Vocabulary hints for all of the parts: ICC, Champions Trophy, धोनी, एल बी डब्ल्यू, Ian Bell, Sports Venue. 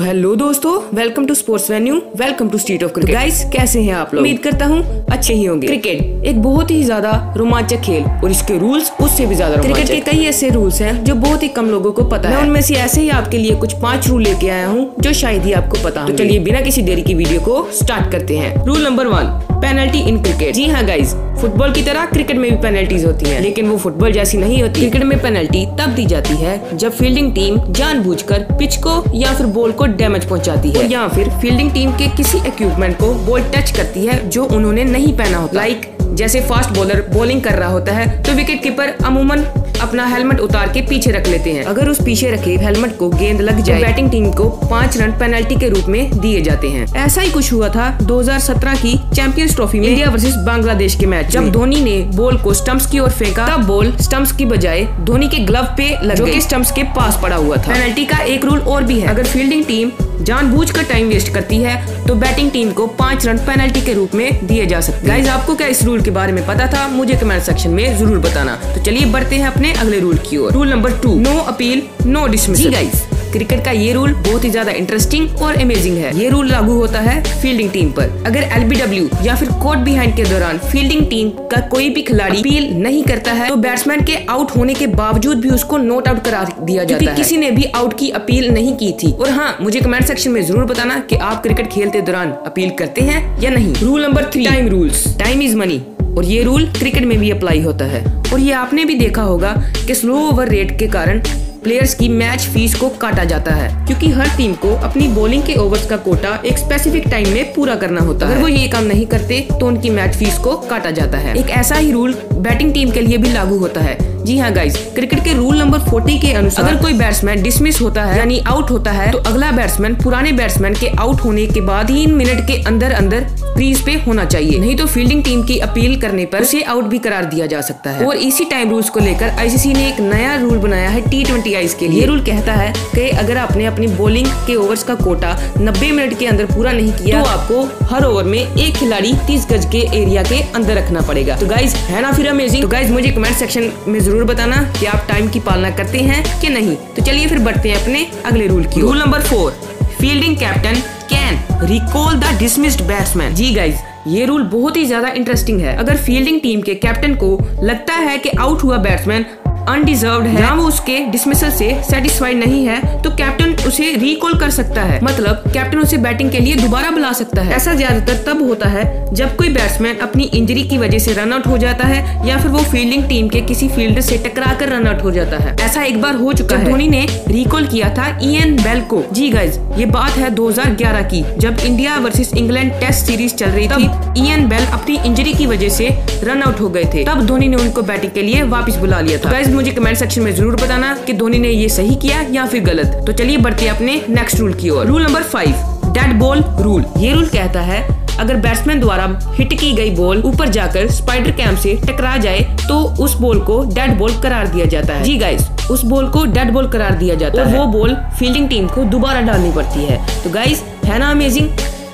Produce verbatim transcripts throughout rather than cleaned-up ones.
Hello दोस्तों, welcome to sports venue, welcome to street of cricket. Guys, कैसे हैं आप लोग? उम्मीद करता हूँ अच्छे ही होंगे। क्रिकेट एक बहुत ही ज्यादा रोमांचक खेल और इसके रूल्स उससे भी ज्यादा रोमांचक। क्रिकेट के कई ऐसे रूल्स हैं जो बहुत ही कम लोगों को पता है। मैं उनमें से ऐसे ही आपके लिए कुछ पांच रूल लेके आया हूँ जो शायद ही आपको पता हो। तो चलिए बिना किसी देरी की वीडियो को स्टार्ट करते हैं। Rule number one, penalty in cricket. जी हाँ गाइज, फुटबॉल की तरह क्रिकेट में भी पेनल्टीज होती हैं, लेकिन वो फुटबॉल जैसी नहीं होती। क्रिकेट में पेनल्टी तब दी जाती है जब फील्डिंग टीम जानबूझकर पिच को या फिर बॉल को डैमेज पहुंचाती है या फिर फील्डिंग टीम के किसी इक्विपमेंट को बॉल टच करती है जो उन्होंने नहीं पहना होता। लाइक जैसे फास्ट बॉलर बॉलिंग कर रहा होता है तो विकेट कीपर अमूमन अपना हेलमेट उतार के पीछे रख लेते हैं। अगर उस पीछे रखे हेलमेट को गेंद लग जाए तो बैटिंग टीम को पाँच रन पेनल्टी के रूप में दिए जाते हैं। ऐसा ही कुछ हुआ था दो हज़ार सत्रह की चैंपियंस ट्रॉफी में इंडिया वर्सेस बांग्लादेश के मैच, जब धोनी ने बॉल को स्टंप्स की ओर फेंका। तब बॉल स्टंप्स की बजाय धोनी के ग्लव पे लग गई, स्टंप्स के पास पड़ा हुआ था। पेनल्टी का एक रूल और भी है, अगर फील्डिंग टीम जानबूझकर टाइम वेस्ट करती है तो बैटिंग टीम को पाँच रन पेनल्टी के रूप में दिए जा सकते हैं। गाइज, आपको क्या इस रूल के बारे में पता था? मुझे कमेंट सेक्शन में जरूर बताना। तो चलिए बढ़ते हैं अपने अगले रूल की ओर। Rule number two, no appeal no dismissal. जी गाइज, क्रिकेट का ये रूल बहुत ही ज्यादा इंटरेस्टिंग और अमेजिंग है। ये रूल लागू होता है फील्डिंग टीम पर। अगर एल बी डब्ल्यू या फिर कोर्ट बिहाइंड के दौरान फील्डिंग टीम का कोई भी खिलाड़ी अपील नहीं करता है तो बैट्समैन के आउट होने के बावजूद भी उसको नॉट आउट करा दिया जाता है। किसी ने भी आउट की अपील नहीं की थी। और हाँ, मुझे कमेंट सेक्शन में जरूर बताना कि आप क्रिकेट खेलते दौरान अपील करते हैं या नहीं। Rule number three, time rules. Time is money, और ये रूल क्रिकेट में भी अप्लाई होता है। और ये आपने भी देखा होगा कि स्लो ओवर रेट के कारण प्लेयर्स की मैच फीस को काटा जाता है, क्योंकि हर टीम को अपनी बॉलिंग के ओवर्स का कोटा एक स्पेसिफिक टाइम में पूरा करना होता है। अगर वो ये काम नहीं करते तो उनकी मैच फीस को काटा जाता है। एक ऐसा ही रूल बैटिंग टीम के लिए भी लागू होता है। जी हाँ गाइज, क्रिकेट के रूल नंबर चालीस के अनुसार अगर कोई बैट्समैन डिसमिस होता है यानी आउट होता है तो अगला बैट्समैन पुराने बैट्समैन के आउट होने के बाद तीन मिनट के अंदर अंदर क्रीज पे होना चाहिए, नहीं तो फील्डिंग टीम की अपील करने पर उसे आउट भी करार दिया जा सकता है। और इसी टाइम रूल्स को लेकर आईसीसी ने एक नया रूल बनाया है टी ट्वेंटी आईज के लिए। ये रूल कहता है कि अगर आपने अपनी बॉलिंग के ओवर्स का कोटा नब्बे मिनट के अंदर पूरा नहीं किया तो आपको हर ओवर में एक खिलाड़ी तीस गज के एरिया के अंदर रखना पड़ेगा। तो गाइज, है ना फिर अमेजिंग? तो गाइज, मुझे कमेंट सेक्शन में जरूर बताना कि आप टाइम की पालना करते हैं कि नहीं। तो चलिए फिर बढ़ते हैं अपने अगले रूल की। Rule number four, fielding captain can recall the dismissed batsman. जी गाइज, ये रूल बहुत ही ज्यादा इंटरेस्टिंग है। अगर फील्डिंग टीम के कैप्टन को लगता है कि आउट हुआ बैट्समैन अनडिजर्व्ड है या वो उसके डिसमिसल से सेटिस्फाइड नहीं है तो कैप्टन उसे रिकॉल कर सकता है। मतलब कैप्टन उसे बैटिंग के लिए दोबारा बुला सकता है। ऐसा ज्यादातर तब होता है जब कोई बैट्समैन अपनी इंजरी की वजह से रन आउट हो जाता है या फिर वो फील्डिंग टीम के किसी फील्डर से टकरा कर रन आउट हो जाता है। ऐसा एक बार हो चुका है, धोनी ने रिकॉल किया था इयन बेल को। जी गाइज, ये बात है दो हज़ार ग्यारह की, जब India versus England test series चल रही थी। इयन बेल अपनी इंजरी की वजह से रन आउट हो गए थे, तब धोनी ने उनको बैटिंग के लिए वापस बुला लिया था। गाइज, मुझे कमेंट सेक्शन में जरूर बताना कि धोनी ने ये सही किया या फिर गलत। तो चलिए बढ़ते हैं अपने नेक्स्ट रूल की ओर। Rule number five, dead ball rule. ये रूल कहता है अगर बैट्समैन द्वारा हिट की गई बॉल ऊपर जाकर स्पाइडर कैम्प से टकरा जाए तो उस बॉल को डेड बॉल करार दिया जाता है। जी गाइज, उस बॉल को डेड बॉल करार दिया जाता है और वो बॉल फील्डिंग टीम को दोबारा डालनी पड़ती है। तो गाइज, है ना अमेजिंग?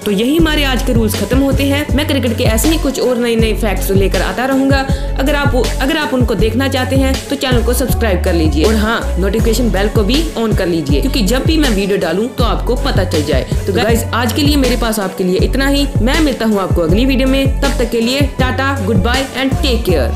तो यही हमारे आज के रूल्स खत्म होते हैं। मैं क्रिकेट के ऐसे ही कुछ और नए नए फैक्ट्स लेकर आता रहूंगा। अगर आप अगर आप उनको देखना चाहते हैं तो चैनल को सब्सक्राइब कर लीजिए और हाँ, नोटिफिकेशन बेल को भी ऑन कर लीजिए, क्योंकि जब भी मैं वीडियो डालूं तो आपको पता चल जाए। तो गाइज, आज के लिए मेरे पास आपके लिए इतना ही। मैं मिलता हूँ आपको अगली वीडियो में, तब तक के लिए tata, goodbye and take care.